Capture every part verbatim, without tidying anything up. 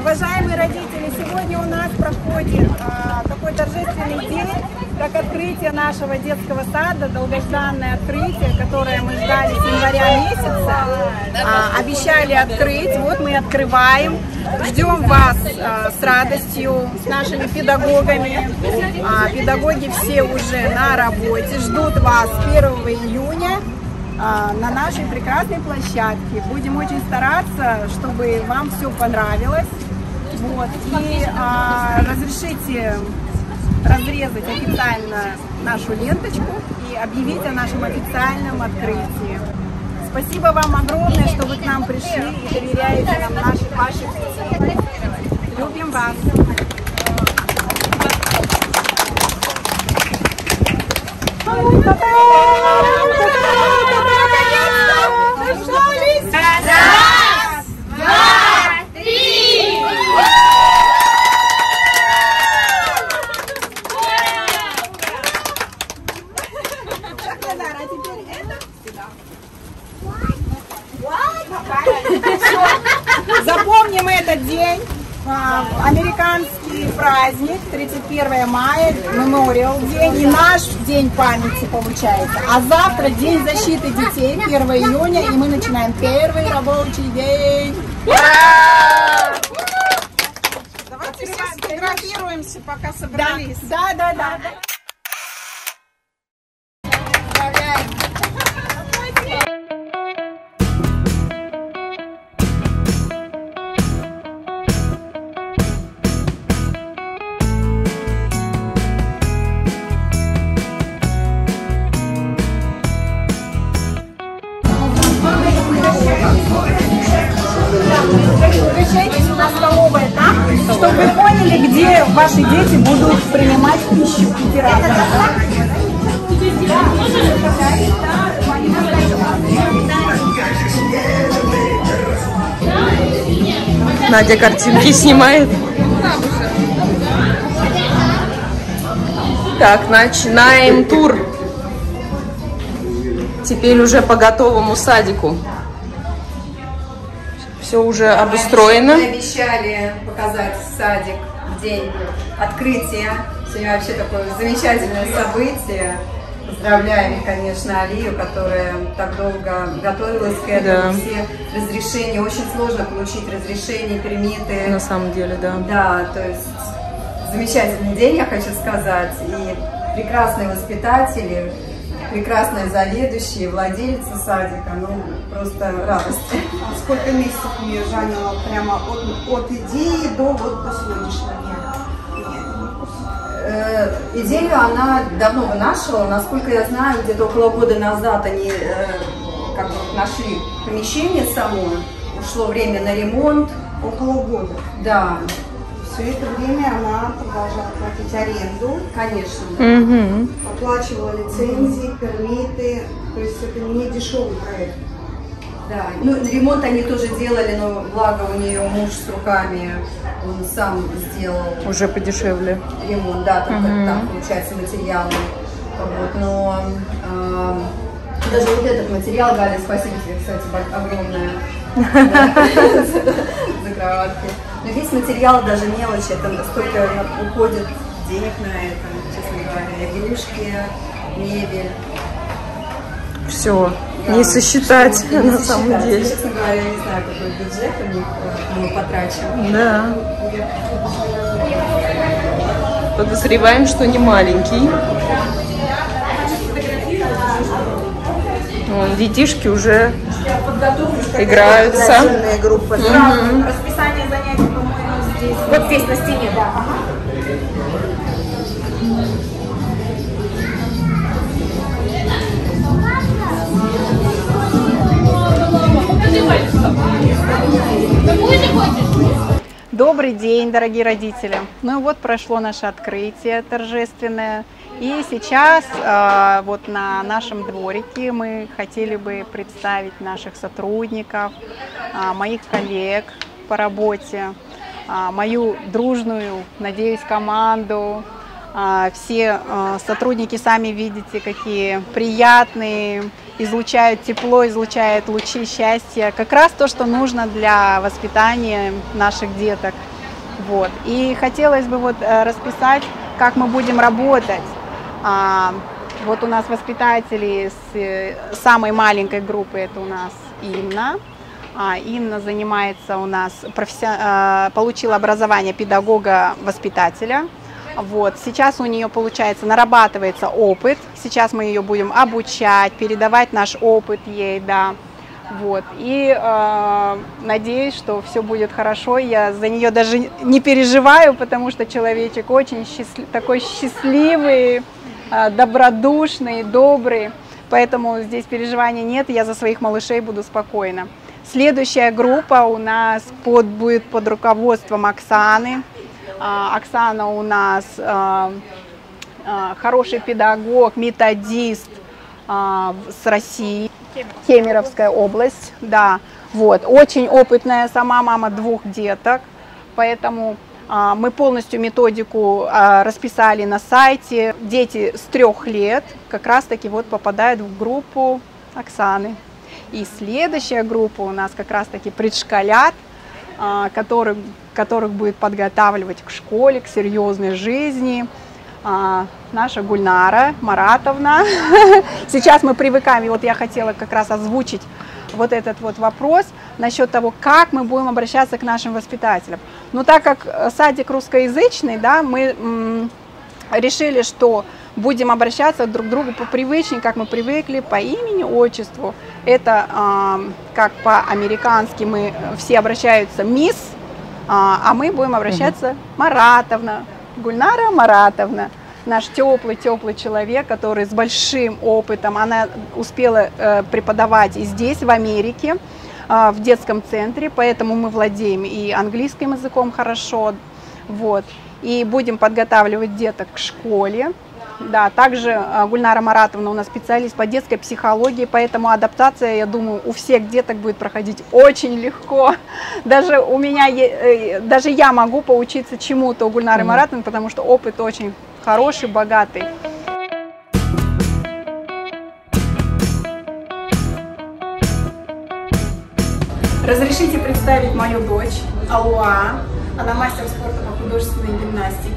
Уважаемые родители, сегодня у нас проходит а, такой торжественный день, как открытие нашего детского сада, долгожданное открытие, которое мы ждали с января месяца, а, обещали открыть, вот мы открываем, ждем вас а, с радостью, с нашими педагогами, а, педагоги все уже на работе, ждут вас первого июня. На нашей прекрасной площадке. Будем очень стараться, чтобы вам все понравилось. Вот. И а, разрешите разрезать официально нашу ленточку и объявить о нашем официальном открытии. Спасибо вам огромное, что вы к нам пришли и доверяете нам наши, ваши вещи. Любим вас! Запомним этот день, американский праздник, тридцать первое мая, мемориал день и наш день памяти получается. А завтра день защиты детей, первое июня, и мы начинаем первый рабочий день. Давайте все сфотографируемся, пока собрались. Да, да, да. да. Приезжайте сюда в столовое там, чтобы вы поняли, где ваши дети будут принимать пищу. Надя картинки снимает. Так, начинаем тур. Теперь уже по готовому садику. Все уже обустроено. Мы обещали показать садик в день открытия. Сегодня вообще такое замечательное событие. Поздравляем, конечно, Алию, которая так долго готовилась к этому. Да. Все разрешения. Очень сложно получить разрешения, пермиты. На самом деле, да. Да, то есть замечательный день, я хочу сказать. И прекрасные воспитатели, прекрасные заведующие, владельцы садика, ну просто радость. Сколько месяцев мне заняло прямо от, от идеи до вот до сегодняшнего дня? Идею она давно вынашивала, насколько я знаю, где-то около года назад они э, как бы нашли помещение само, ушло время на ремонт. Около года? Да. Все это время она продолжала платить аренду, конечно, mm-hmm. оплачивала лицензии, пермиты, то есть это не дешевый проект. Да, ну ремонт они тоже делали, но благо у нее муж с руками, он сам сделал. Уже подешевле. Ремонт, да, так, mm-hmm. там получается материалы. Вот, но э, даже вот этот материал, Галя, спасибо тебе, кстати, огромное за кроватки. Но весь материал, даже мелочи, это столько уходит денег на это, честно говоря, игрушки, мебель. Все, да, не сосчитать что, не на сосчитать. Самом деле. Я, честно говоря, не знаю, какой бюджет у них мы потрачим. Да. Подозреваем, что не маленький. Вон, детишки уже играются. Группы. Mm-hmm. Расписание занятий, по-моему, здесь. Вот здесь, на стене, да. Ага. Добрый день, дорогие родители! Ну вот прошло наше открытие торжественное. И сейчас э, вот на нашем дворике мы хотели бы представить наших сотрудников, э, моих коллег по работе, э, мою дружную, надеюсь, команду. Э, все э, сотрудники, сами видите, какие приятные, излучают тепло, излучают лучи счастья. Как раз то, что нужно для воспитания наших деток. Вот. И хотелось бы вот расписать, как мы будем работать. А, вот у нас воспитатели с э, самой маленькой группы, это у нас Инна. А, Инна занимается у нас, професси... а, получила образование педагога-воспитателя. Вот. Сейчас у нее, получается, нарабатывается опыт. Сейчас мы ее будем обучать, передавать наш опыт ей, да. Вот. И э, надеюсь, что все будет хорошо. Я за нее даже не переживаю, потому что человечек очень счастлив, такой счастливый, э, добродушный, добрый. Поэтому здесь переживаний нет, я за своих малышей буду спокойна. Следующая группа у нас под, будет под руководством Оксаны. Э, Оксана у нас э, э, хороший педагог, методист э, с России. Кемеровская область, да, вот, очень опытная, сама мама двух деток, поэтому а, мы полностью методику а, расписали на сайте. Дети с трех лет как раз-таки вот попадают в группу Оксаны. И следующая группа у нас как раз-таки предшколят, а, который, которых будет подготавливать к школе, к серьезной жизни. А, наша Гульнара Маратовна. Сейчас мы привыкаем, и вот я хотела как раз озвучить вот этот вот вопрос насчет того, как мы будем обращаться к нашим воспитателям. Но так как садик русскоязычный, да, мы м, решили, что будем обращаться друг к другу по привычнее, как мы привыкли, по имени, отчеству. Это а, как по-американски мы все обращаются мисс, а, а мы будем обращаться mm-hmm. Маратовна. Гульнара Маратовна, наш теплый-теплый человек, который с большим опытом, она успела э, преподавать и здесь, в Америке, э, в детском центре, поэтому мы владеем и английским языком хорошо, вот, и будем подготавливать деток к школе. Да, также э, Гульнара Маратовна у нас специалист по детской психологии, поэтому адаптация, я думаю, у всех деток будет проходить очень легко. Даже у меня, э, даже я могу поучиться чему-то у Гульнары mm-hmm. Маратовны, потому что опыт очень хороший, богатый. Разрешите представить мою дочь Алуа. Она мастер спорта по художественной гимнастике.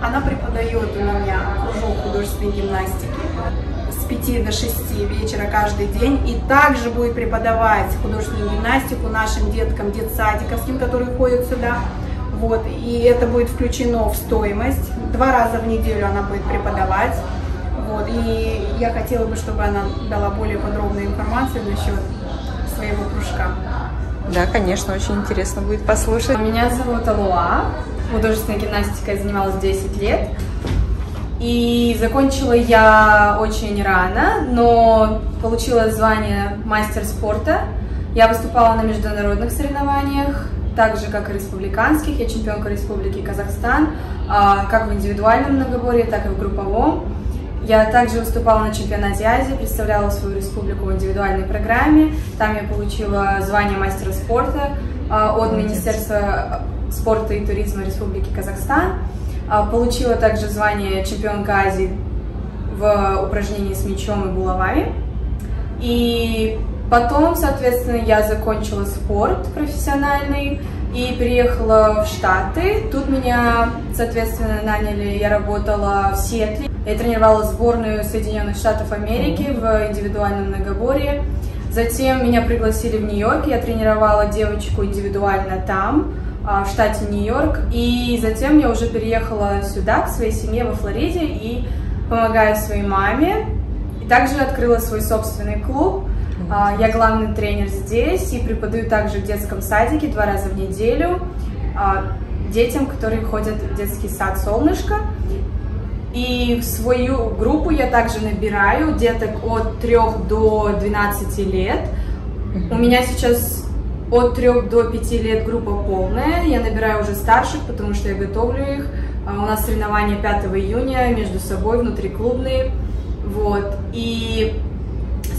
Она преподает у меня кружок художественной гимнастики с пяти до шести вечера каждый день. И также будет преподавать художественную гимнастику нашим деткам, детсадиковским, которые ходят сюда. Вот. И это будет включено в стоимость. Два раза в неделю она будет преподавать. Вот. И я хотела бы, чтобы она дала более подробную информацию насчет своего кружка. Да, конечно, очень интересно будет послушать. Меня зовут Алуа. Художественной гимнастикой я занималась десять лет. И закончила я очень рано, но получила звание мастер спорта. Я выступала на международных соревнованиях, так же, как и республиканских. Я чемпионка Республики Казахстан, как в индивидуальном многоборье, так и в групповом. Я также выступала на чемпионате Азии, представляла свою республику в индивидуальной программе. Там я получила звание мастера спорта от Министерства спорта и туризма Республики Казахстан. Получила также звание чемпионка Азии в упражнении с мячом и булавами. И потом, соответственно, я закончила спорт профессиональный и переехала в Штаты. Тут меня, соответственно, наняли, я работала в Сиэтле. Я тренировала сборную Соединенных Штатов Америки в индивидуальном многоборье. Затем меня пригласили в Нью-Йорк, я тренировала девочку индивидуально там, в штате Нью-Йорк. И затем я уже переехала сюда, к своей семье во Флориде, и помогаю своей маме. И также открыла свой собственный клуб. Я главный тренер здесь и преподаю также в детском садике два раза в неделю детям, которые ходят в детский сад «Солнышко». И в свою группу я также набираю деток от трёх до двенадцати лет. У меня сейчас От трёх до пяти лет группа полная, я набираю уже старших, потому что я готовлю их. У нас соревнования пятого июня между собой, внутриклубные. Вот. И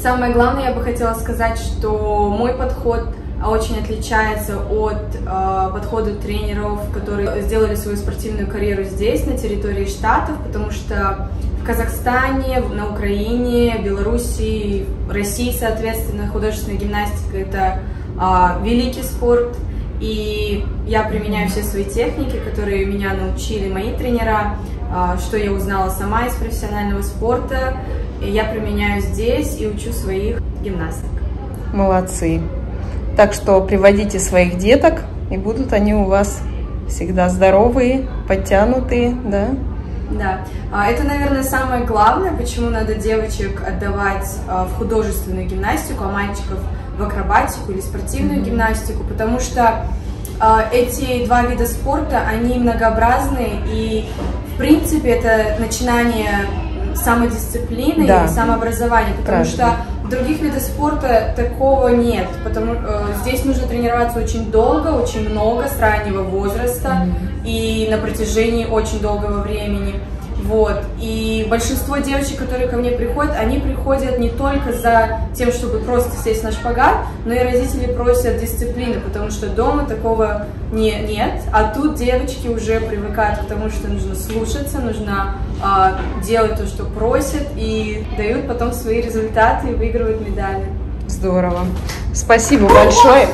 самое главное, я бы хотела сказать, что мой подход очень отличается от э, подхода тренеров, которые сделали свою спортивную карьеру здесь, на территории Штатов, потому что в Казахстане, на Украине, Беларуси, России, соответственно, художественная гимнастика – это э, великий спорт, и я применяю все свои техники, которые меня научили мои тренера, э, что я узнала сама из профессионального спорта, и я применяю здесь и учу своих гимнасток. Молодцы! Так что приводите своих деток, и будут они у вас всегда здоровые, подтянутые, да? Да. Это, наверное, самое главное, почему надо девочек отдавать в художественную гимнастику, а мальчиков в акробатику или спортивную гимнастику, потому что эти два вида спорта, они многообразны, и, в принципе, это начинание самодисциплины, да, и самообразования, потому правильно. Что других видов спорта такого нет, потому э, здесь нужно тренироваться очень долго, очень много, с раннего возраста mm-hmm. и на протяжении очень долгого времени. Вот. И большинство девочек, которые ко мне приходят, они приходят не только за тем, чтобы просто сесть на шпагат, но и родители просят дисциплины, потому что дома такого не, нет, а тут девочки уже привыкают к тому, что нужно слушаться, нужно э, делать то, что просят, и дают потом свои результаты и выигрывают медали. Здорово. Спасибо большое.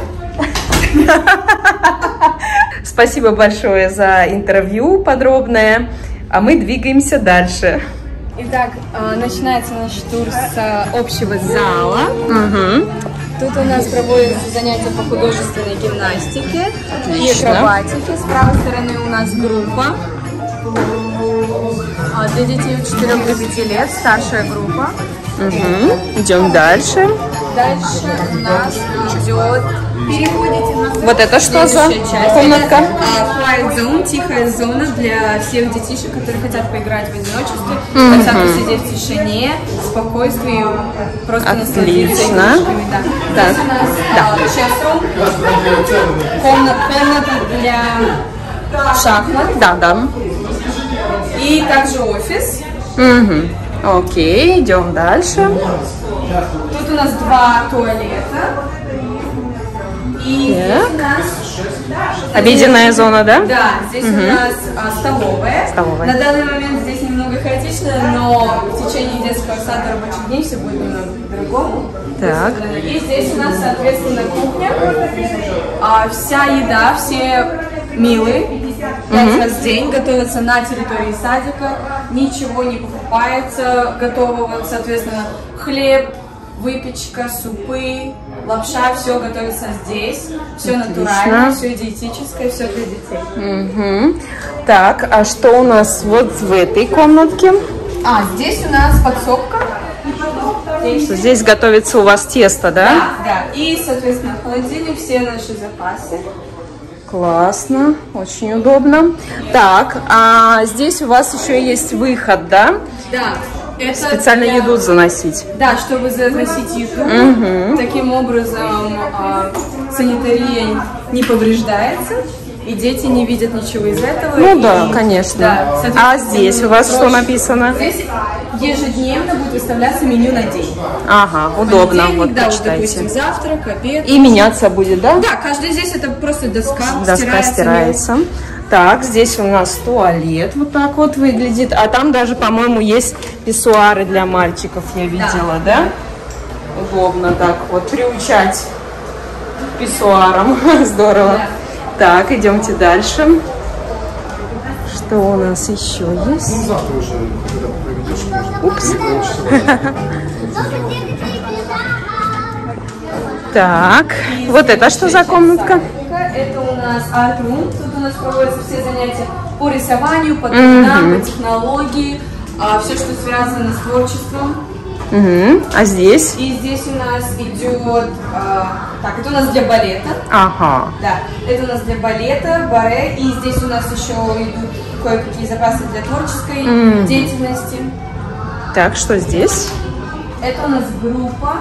Спасибо большое за интервью подробное. А мы двигаемся дальше. Итак, начинается наш тур с общего зала. Угу. Тут у нас проводятся занятия по художественной гимнастике и акробатике. С правой стороны у нас группа. Для детей от четырёх до пяти лет, старшая группа. Угу. Идем дальше. Дальше у нас идет... Переходите на... Вот это что за комнатка? Quiet zone, тихая зона для всех детишек, которые хотят поиграть в одиночестве, mm-hmm. хотят посидеть в тишине, в спокойствии, просто насладиться игрушками. Да. Да. Здесь у нас да. Сейчас комната, комната для шахмат. Да, да. И также офис. Mm-hmm. Окей, идем дальше. Тут у нас два туалета. И yeah. здесь у нас... Обеденная здесь, зона, да? Да, здесь uh-huh. у нас а, столовая. столовая. На данный момент здесь немного хаотично, но в течение детского сада рабочих дней все будет немного по-другому. Так. И здесь у нас, соответственно, кухня. А, вся еда, все милые. Пять uh-huh. раз в день готовятся на территории садика. Ничего не покупается готового, соответственно, хлеб, выпечка, супы, лапша, все готовится здесь, все натурально, все диетическое, все для детей. Угу. Так, а что у нас вот в этой комнатке? А, здесь у нас подсобка. Здесь, здесь готовится у вас тесто, да? Да, да. И, соответственно, в холодильник все наши запасы. Классно, очень удобно. Так, а здесь у вас еще есть выход, да? Да. Это специально для... еду заносить. Да, чтобы заносить еду. Угу. Таким образом а, санитария не повреждается, и дети не видят ничего из этого. Ну и... да, конечно. Да, а здесь у вас проще. Что написано? Здесь ежедневно будет выставляться меню на день. Ага, удобно. Вот да, вот, допустим, завтрак, обед. И меняться будет, да? Да, каждый здесь это просто доска, доска стирается. стирается. Так, здесь у нас туалет вот так вот выглядит. А там даже, по-моему, есть писсуары для мальчиков, я видела, да? да? Удобно так вот приучать к писсуарам. Здорово. Да. Так, идемте дальше. Что у нас еще есть? Упс. Так, вот это что за комнатка? Это у нас арт-рум. Тут у нас проводятся все занятия по рисованию, по трудам, mm-hmm. по технологии, а, все, что связано с творчеством. Mm-hmm. А здесь? И здесь у нас идет... А, так, это у нас для балета. Ага. Да, это у нас для балета, баре. И здесь у нас еще идут кое-какие запасы для творческой mm-hmm. деятельности. Так, что здесь? Это у нас группа.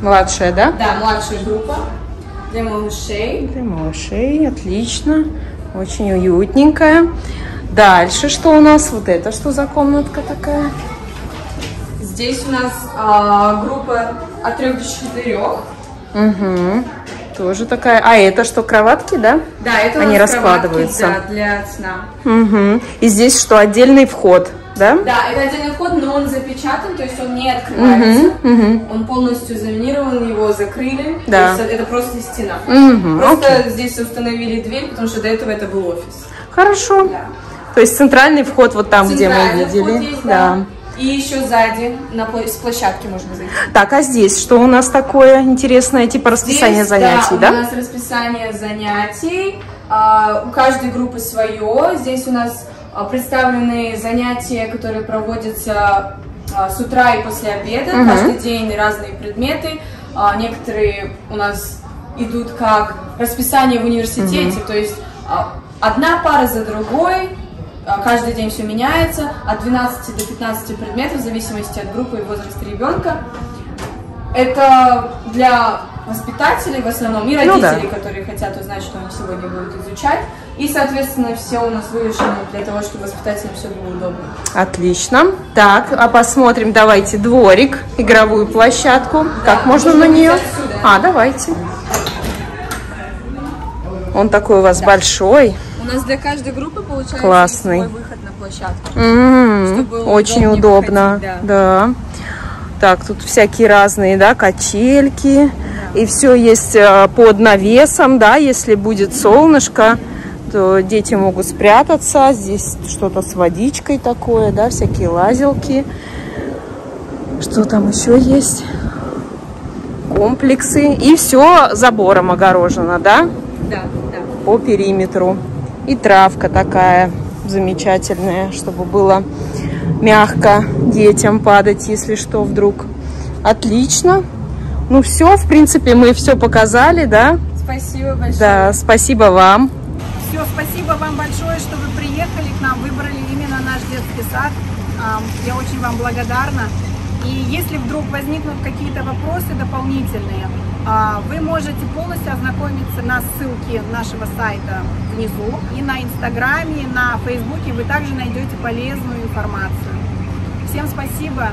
Младшая, да? Да, младшая группа. Для малышей. Для малышей, отлично. Очень уютненькая. Дальше что у нас? Вот это что за комнатка такая? Здесь у нас а, группа от трёх до четырёх. Угу. Тоже такая. А это что, кроватки, да? Да, это они раскладываются. Да, для сна. Угу. И здесь что, отдельный вход, да? Да, это отдельный вход, но он запечатан, то есть он не открывается. Угу, угу. Он полностью заминирован, его закрыли. Да. То есть это просто стена. Угу, просто окей. Здесь установили дверь, потому что до этого это был офис. Хорошо. Да. То есть центральный вход вот там, центральный где мы видели. Есть, да. Да. И еще сзади, на пл с площадки можно зайти. Так, а здесь что у нас такое интересное, типа расписание здесь, занятий, да, да? У нас расписание занятий, а, у каждой группы свое. Здесь у нас а, представлены занятия, которые проводятся а, с утра и после обеда. Угу. Каждый день разные предметы. А, некоторые у нас идут как расписание в университете, угу. То есть а, одна пара за другой. Каждый день все меняется, от двенадцати до пятнадцати предметов, в зависимости от группы и возраста ребенка. Это для воспитателей в основном и родителей, ну, да. Которые хотят узнать, что они сегодня будут изучать. И, соответственно, все у нас вывешено для того, чтобы воспитателям все было удобно. Отлично. Так, а посмотрим, давайте, дворик, игровую площадку. Да, как можно на нее? Отсюда. А, давайте. Он такой у вас да. Большой. У нас для каждой группы получается классный выход на площадку. Mm-hmm. Очень удобно. Выходить, да. Да. Так, тут всякие разные, да, качельки. Да. И все есть под навесом, да, если будет солнышко, то дети могут спрятаться. Здесь что-то с водичкой такое, да, всякие лазилки. Что там еще есть? Комплексы. И все забором огорожено, да? Да, да. По периметру. И травка такая замечательная, чтобы было мягко детям падать, если что, вдруг. Отлично. Ну все, в принципе, мы все показали, да? Спасибо большое. Да, спасибо вам. Все, спасибо вам большое, что вы приехали к нам, выбрали именно наш детский сад. Я очень вам благодарна. И если вдруг возникнут какие-то вопросы дополнительные, вы можете полностью ознакомиться на ссылке нашего сайта внизу. И на Инстаграме, и на Фейсбуке вы также найдете полезную информацию. Всем спасибо.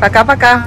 Пока-пока.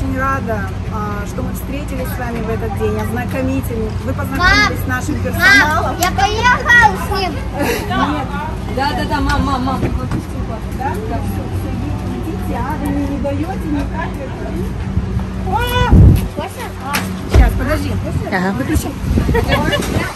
очень рада, что мы встретились с вами в этот день, ознакомительный. Вы познакомились мам, с нашим персоналом. Мам, я поехал с ним. Нет. Да, да, да, мам, мам, мам. Да, да, все, все, идите, а вы мне не даете никак. Сейчас, подожди. Выключи.